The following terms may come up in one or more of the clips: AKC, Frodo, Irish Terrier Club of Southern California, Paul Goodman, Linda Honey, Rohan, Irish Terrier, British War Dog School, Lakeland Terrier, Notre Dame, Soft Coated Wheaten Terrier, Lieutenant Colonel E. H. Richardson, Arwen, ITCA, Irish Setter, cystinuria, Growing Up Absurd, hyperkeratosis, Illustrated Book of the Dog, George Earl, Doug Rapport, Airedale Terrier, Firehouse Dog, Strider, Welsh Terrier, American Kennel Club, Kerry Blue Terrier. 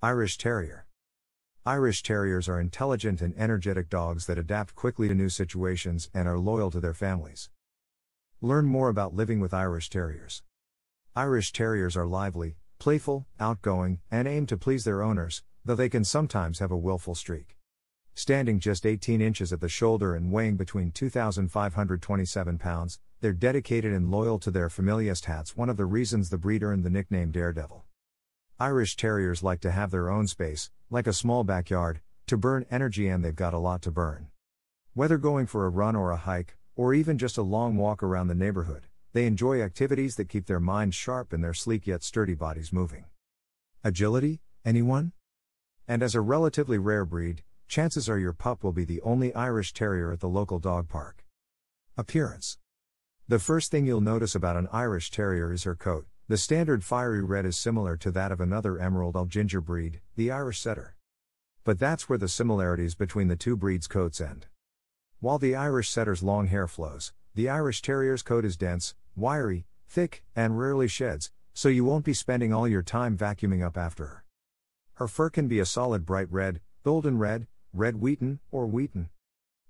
Irish Terrier. Irish Terriers are intelligent and energetic dogs that adapt quickly to new situations and are loyal to their families. Learn more about living with Irish Terriers. Irish Terriers are lively, playful, outgoing, and aim to please their owners, though they can sometimes have a willful streak. Standing just 18 inches at the shoulder and weighing between 2,527 pounds, they're dedicated and loyal to their familiastats, one of the reasons the breed earned the nickname Daredevil. Irish Terriers like to have their own space, like a small backyard, to burn energy, and they've got a lot to burn. Whether going for a run or a hike, or even just a long walk around the neighborhood, they enjoy activities that keep their minds sharp and their sleek yet sturdy bodies moving. Agility, anyone? And as a relatively rare breed, chances are your pup will be the only Irish Terrier at the local dog park. Appearance. The first thing you'll notice about an Irish Terrier is her coat. The standard fiery red is similar to that of another emerald or ginger breed, the Irish Setter. But that's where the similarities between the two breeds' coats end. While the Irish Setter's long hair flows, the Irish Terrier's coat is dense, wiry, thick, and rarely sheds, so you won't be spending all your time vacuuming up after her. Her fur can be a solid bright red, golden red, red wheaten, or wheaten.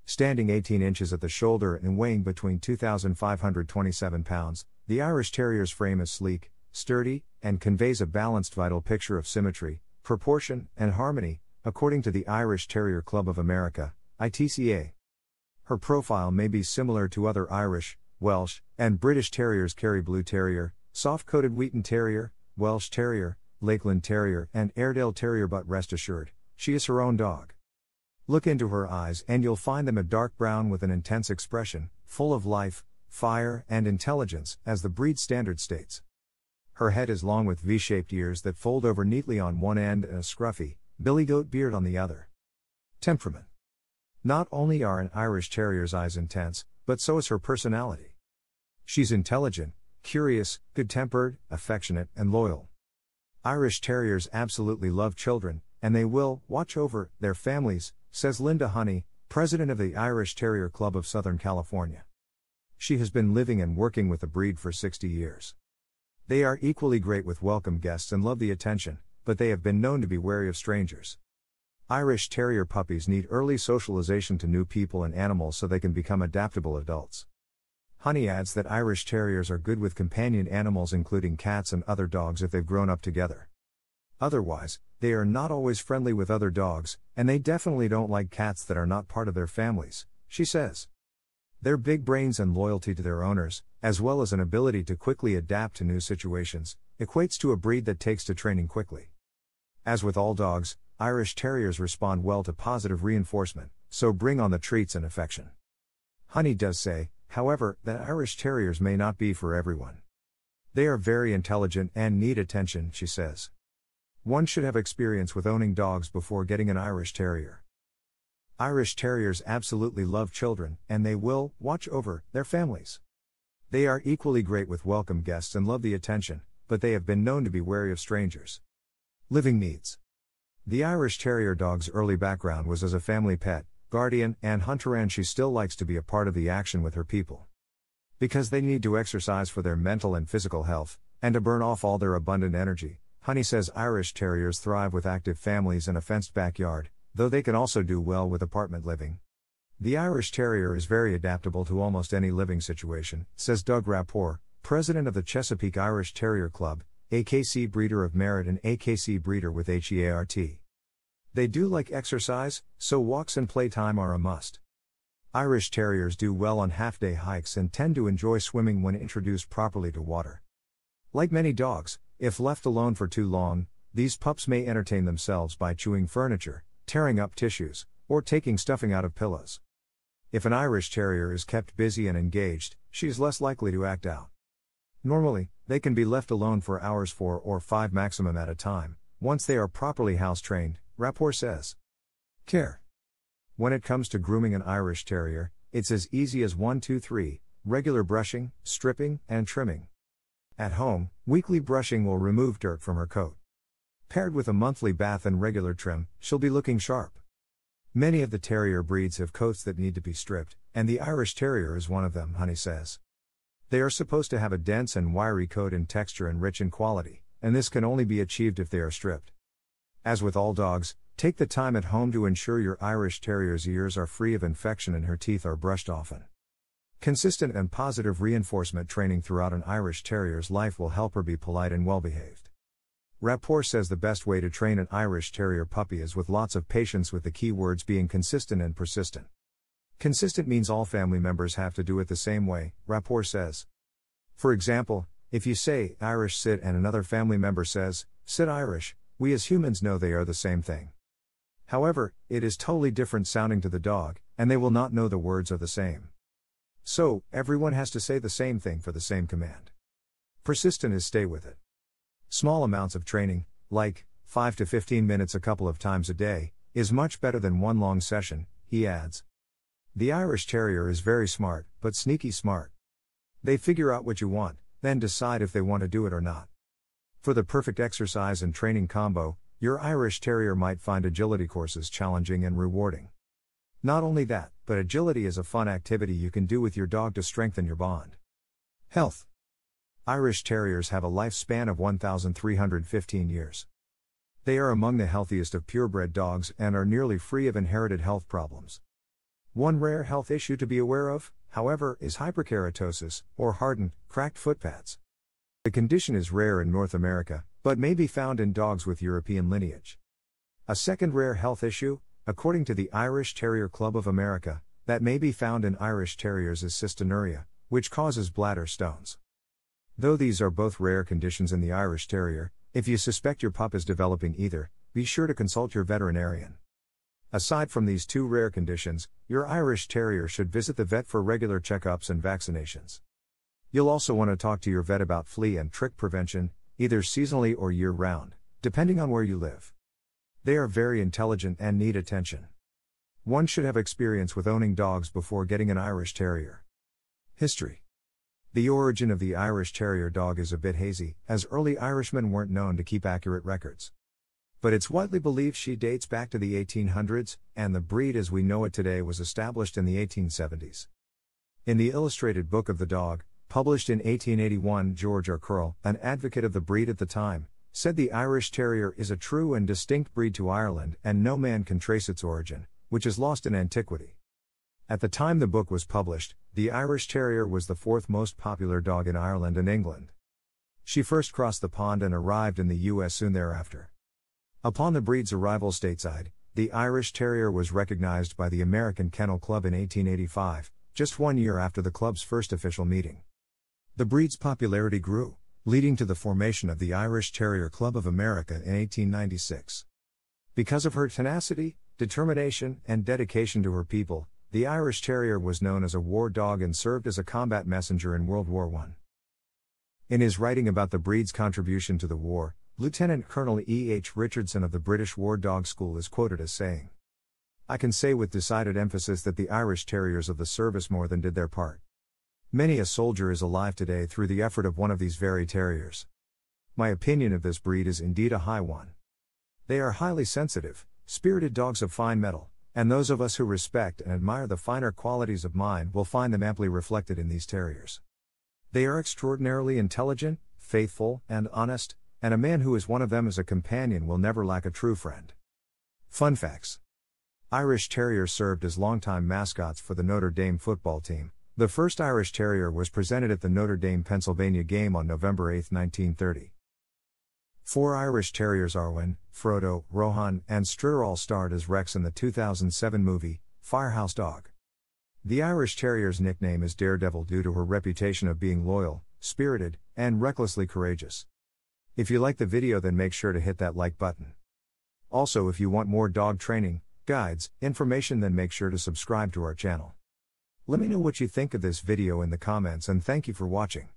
Standing 18 inches at the shoulder and weighing between 2,527 pounds, the Irish Terrier's frame is sleek, sturdy, and conveys a balanced vital picture of symmetry, proportion, and harmony, according to the Irish Terrier Club of America, ITCA. Her profile may be similar to other Irish, Welsh, and British Terriers: Kerry Blue Terrier, Soft Coated Wheaten Terrier, Welsh Terrier, Lakeland Terrier, and Airedale Terrier, but rest assured, she is her own dog. Look into her eyes and you'll find them a dark brown with an intense expression, full of life, fire, and intelligence, as the breed standard states. Her head is long with V-shaped ears that fold over neatly on one end and a scruffy, billy goat beard on the other. Temperament. Not only are an Irish Terrier's eyes intense, but so is her personality. She's intelligent, curious, good-tempered, affectionate, and loyal. Irish Terriers absolutely love children, and they will watch over their families, says Linda Honey, president of the Irish Terrier Club of Southern California. She has been living and working with the breed for 60 years. They are equally great with welcome guests and love the attention, but they have been known to be wary of strangers. Irish Terrier puppies need early socialization to new people and animals so they can become adaptable adults. Honey adds that Irish Terriers are good with companion animals, including cats and other dogs, if they've grown up together. Otherwise, they are not always friendly with other dogs, and they definitely don't like cats that are not part of their families, she says. Their big brains and loyalty to their owners, as well as an ability to quickly adapt to new situations, equates to a breed that takes to training quickly. As with all dogs, Irish Terriers respond well to positive reinforcement, so bring on the treats and affection. Honey does say, however, that Irish Terriers may not be for everyone. They are very intelligent and need attention, she says. One should have experience with owning dogs before getting an Irish Terrier. Irish Terriers absolutely love children, and they will watch over their families. They are equally great with welcome guests and love the attention, but they have been known to be wary of strangers. Living needs. The Irish Terrier dog's early background was as a family pet, guardian, and hunter, and she still likes to be a part of the action with her people. Because they need to exercise for their mental and physical health, and to burn off all their abundant energy, Honey says Irish Terriers thrive with active families and a fenced backyard, though they can also do well with apartment living. The Irish Terrier is very adaptable to almost any living situation, says Doug Rapport, president of the Chesapeake Irish Terrier Club, AKC Breeder of Merit and AKC Breeder with HEART. They do like exercise, so walks and playtime are a must. Irish Terriers do well on half-day hikes and tend to enjoy swimming when introduced properly to water. Like many dogs, if left alone for too long, these pups may entertain themselves by chewing furniture, tearing up tissues, or taking stuffing out of pillows. If an Irish Terrier is kept busy and engaged, she is less likely to act out. Normally, they can be left alone for hours, 4 or 5 maximum at a time, once they are properly house-trained, Rapport says. Care. When it comes to grooming an Irish Terrier, it's as easy as 1, 2, 3, regular brushing, stripping, and trimming. At home, weekly brushing will remove dirt from her coat. Paired with a monthly bath and regular trim, she'll be looking sharp. Many of the Terrier breeds have coats that need to be stripped, and the Irish Terrier is one of them, Honey says. They are supposed to have a dense and wiry coat in texture and rich in quality, and this can only be achieved if they are stripped. As with all dogs, take the time at home to ensure your Irish Terrier's ears are free of infection and her teeth are brushed often. Consistent and positive reinforcement training throughout an Irish Terrier's life will help her be polite and well-behaved. Rapport says the best way to train an Irish Terrier puppy is with lots of patience, with the key words being consistent and persistent. Consistent means all family members have to do it the same way, Rapport says. For example, if you say, Irish sit, and another family member says, sit Irish, we as humans know they are the same thing. However, it is totally different sounding to the dog, and they will not know the words are the same. So, everyone has to say the same thing for the same command. Persistent is stay with it. Small amounts of training, like 5 to 15 minutes a couple of times a day, is much better than one long session, he adds. The Irish Terrier is very smart, but sneaky smart. They figure out what you want, then decide if they want to do it or not. For the perfect exercise and training combo, your Irish Terrier might find agility courses challenging and rewarding. Not only that, but agility is a fun activity you can do with your dog to strengthen your bond. Health. Irish Terriers have a lifespan of 1,315 years. They are among the healthiest of purebred dogs and are nearly free of inherited health problems. One rare health issue to be aware of, however, is hyperkeratosis, or hardened, cracked footpads. The condition is rare in North America, but may be found in dogs with European lineage. A second rare health issue, according to the Irish Terrier Club of America, that may be found in Irish Terriers is cystinuria, which causes bladder stones. Though these are both rare conditions in the Irish Terrier, if you suspect your pup is developing either, be sure to consult your veterinarian. Aside from these two rare conditions, your Irish Terrier should visit the vet for regular checkups and vaccinations. You'll also want to talk to your vet about flea and tick prevention, either seasonally or year-round, depending on where you live. They are very intelligent and need attention. One should have experience with owning dogs before getting an Irish Terrier. History. The origin of the Irish Terrier dog is a bit hazy, as early Irishmen weren't known to keep accurate records. But it's widely believed she dates back to the 1800s, and the breed as we know it today was established in the 1870s. In the Illustrated Book of the Dog, published in 1881, George Earl, an advocate of the breed at the time, said the Irish Terrier is a true and distinct breed to Ireland and no man can trace its origin, which is lost in antiquity. At the time the book was published, the Irish Terrier was the fourth most popular dog in Ireland and England. She first crossed the pond and arrived in the U.S. soon thereafter. Upon the breed's arrival stateside, the Irish Terrier was recognized by the American Kennel Club in 1885, just 1 year after the club's first official meeting. The breed's popularity grew, leading to the formation of the Irish Terrier Club of America in 1896. Because of her tenacity, determination, and dedication to her people, the Irish Terrier was known as a war dog and served as a combat messenger in World War I. In his writing about the breed's contribution to the war, Lieutenant Colonel E. H. Richardson of the British War Dog School is quoted as saying, "I can say with decided emphasis that the Irish Terriers of the service more than did their part. Many a soldier is alive today through the effort of one of these very terriers. My opinion of this breed is indeed a high one. They are highly sensitive, spirited dogs of fine mettle, and those of us who respect and admire the finer qualities of mind will find them amply reflected in these terriers. They are extraordinarily intelligent, faithful, and honest, and a man who is one of them as a companion will never lack a true friend." Fun facts. Irish Terriers served as longtime mascots for the Notre Dame football team. The first Irish Terrier was presented at the Notre Dame, Pennsylvania game on November 8, 1930. 4 Irish Terriers, Arwen, Frodo, Rohan, and Strider, all starred as Rex in the 2007 movie, Firehouse Dog. The Irish Terrier's nickname is Daredevil due to her reputation of being loyal, spirited, and recklessly courageous. If you like the video, then make sure to hit that like button. Also, if you want more dog training, guides, information, then make sure to subscribe to our channel. Let me know what you think of this video in the comments and thank you for watching.